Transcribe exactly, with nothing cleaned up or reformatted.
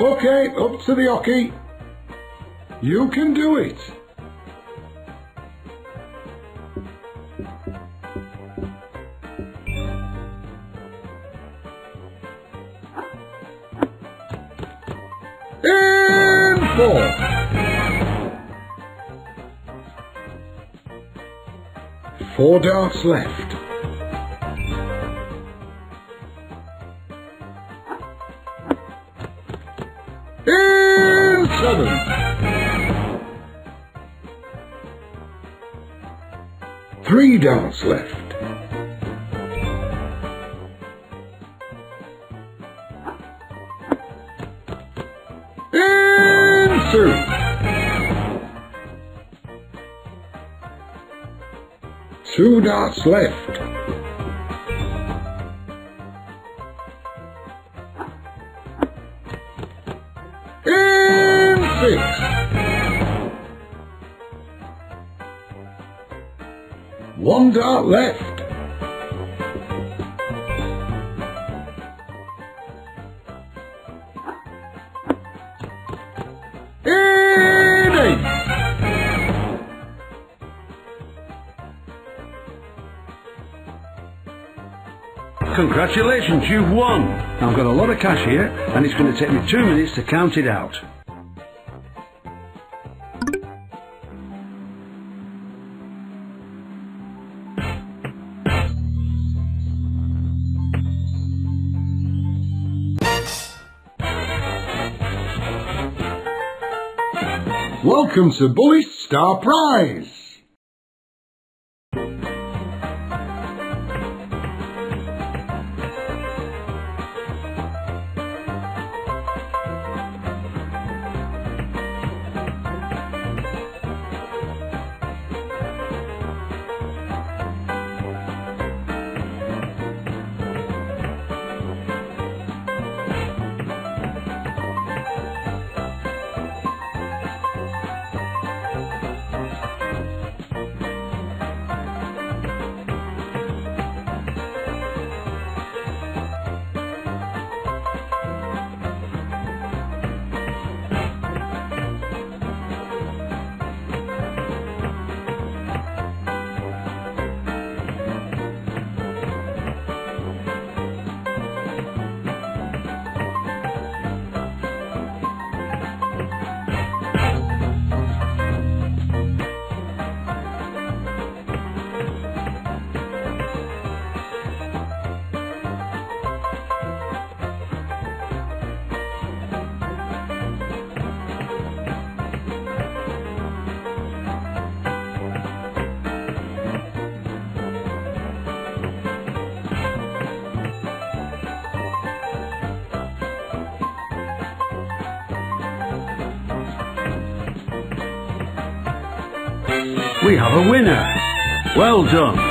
Okay, up to the hockey. You can do it. In four. Four darts left. In seven. Three darts left. Two. Two darts left. In six. One dart left. Congratulations, you've won! I've got a lot of cash here, and it's going to take me two minutes to count it out. Welcome to Bullseye Star Prize! We have a winner! Well done!